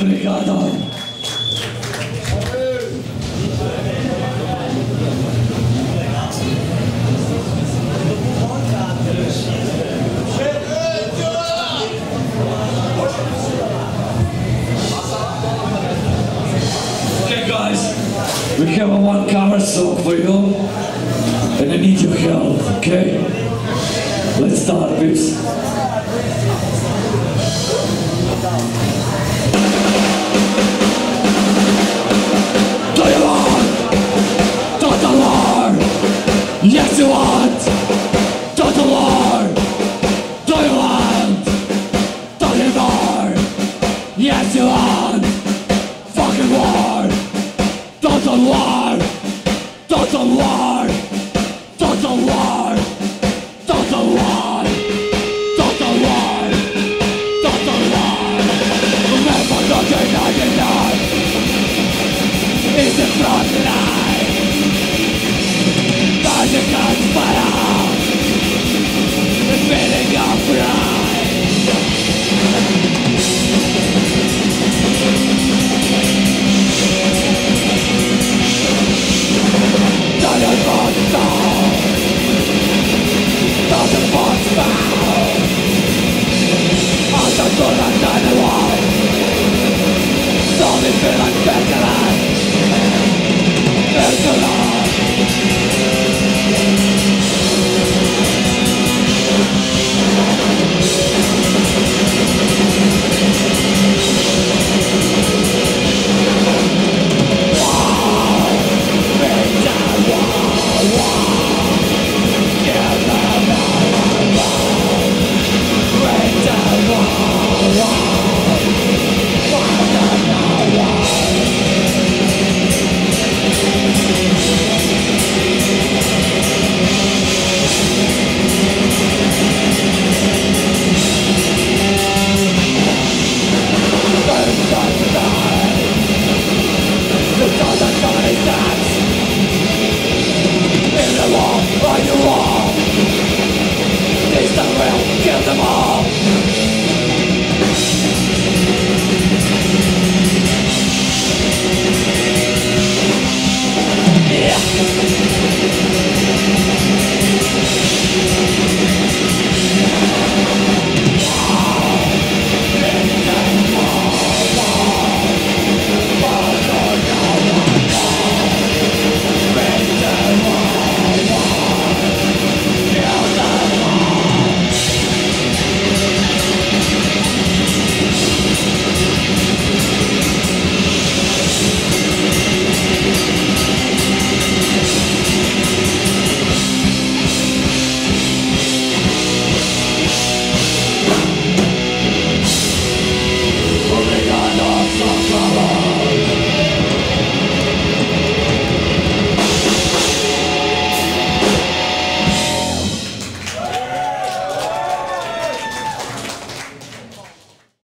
Obrigado. Okay guys, we have a 1-cover song for you and I need your help, okay? Let's start with